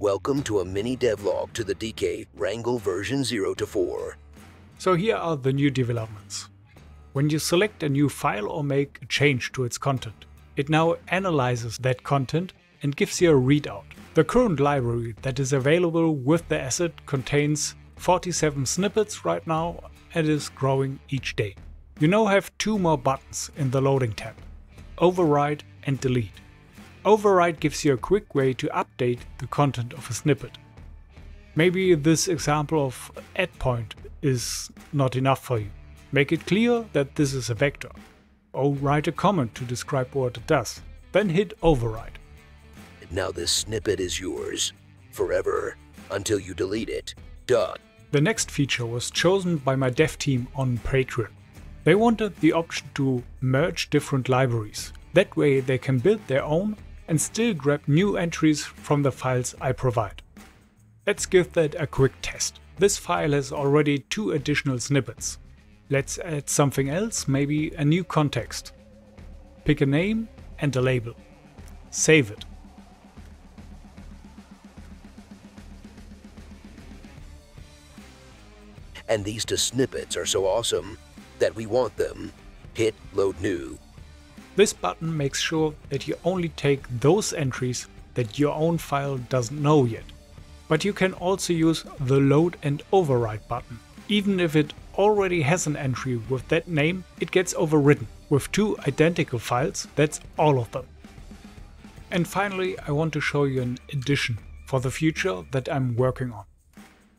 Welcome to a mini devlog to the DK Wrangle version 0 to 4. So here are the new developments. When you select a new file or make a change to its content, it now analyzes that content and gives you a readout. The current library that is available with the asset contains 47 snippets right now and is growing each day. You now have two more buttons in the loading tab, Override and Delete. Override gives you a quick way to update the content of a snippet. Maybe this example of add point is not enough for you. Make it clear that this is a vector, or write a comment to describe what it does, then hit override. Now this snippet is yours, forever, until you delete it. Done. The next feature was chosen by my dev team on Patreon. They wanted the option to merge different libraries. That way they can build their own and still grab new entries from the files I provide. Let's give that a quick test. This file has already two additional snippets. Let's add something else, maybe a new context. Pick a name and a label. Save it. And these two snippets are so awesome that we want them. Hit load new. This button makes sure that you only take those entries that your own file doesn't know yet. But you can also use the load and override button. Even if it already has an entry with that name, it gets overridden. With two identical files, that's all of them. And finally, I want to show you an addition for the future that I'm working on.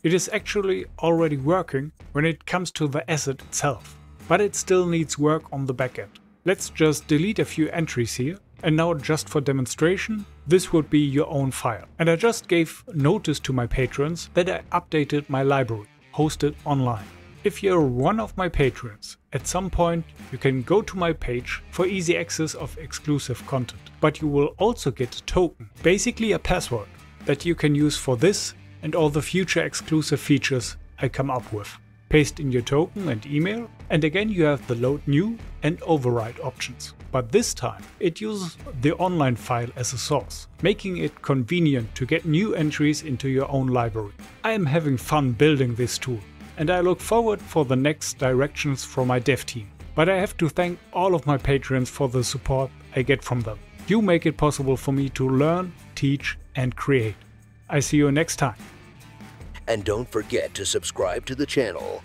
It is actually already working when it comes to the asset itself, but it still needs work on the backend. Let's just delete a few entries here, and now just for demonstration, this would be your own file. And I just gave notice to my patrons that I updated my library, hosted online. If you're one of my patrons, at some point you can go to my page for easy access of exclusive content. But you will also get a token, basically a password, that you can use for this and all the future exclusive features I come up with. Paste in your token and email, and again you have the load new and override options. But this time it uses the online file as a source, making it convenient to get new entries into your own library. I am having fun building this tool, and I look forward for the next directions from my dev team. But I have to thank all of my patrons for the support I get from them. You make it possible for me to learn, teach and create. I see you next time. And don't forget to subscribe to the channel.